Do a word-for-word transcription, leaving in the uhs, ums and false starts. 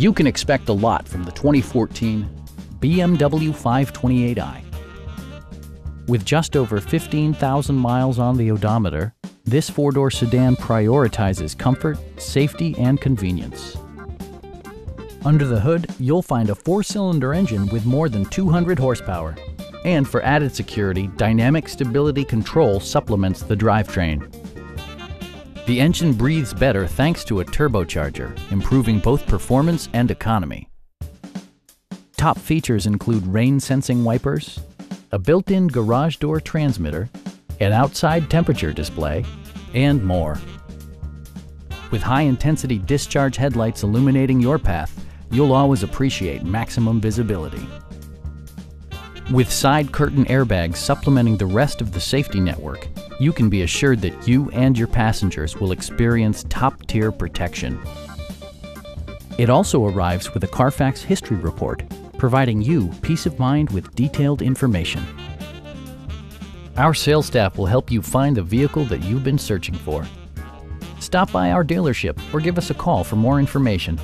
you can expect a lot from the twenty fourteen B M W five twenty-eight i. With just over fifteen thousand miles on the odometer, this four-door sedan prioritizes comfort, safety, and convenience. Under the hood, you'll find a four-cylinder engine with more than two hundred horsepower. And for added security, dynamic stability control supplements the drivetrain. The engine breathes better thanks to a turbocharger, improving both performance and economy. Top features include rain-sensing wipers, a built-in garage door transmitter, an outside temperature display, and more. With high-intensity discharge headlights illuminating your path, you'll always appreciate maximum visibility. With side curtain airbags supplementing the rest of the safety network, you can be assured that you and your passengers will experience top-tier protection. It also arrives with a Carfax history report, providing you peace of mind with detailed information. Our sales staff will help you find the vehicle that you've been searching for. Stop by our dealership or give us a call for more information.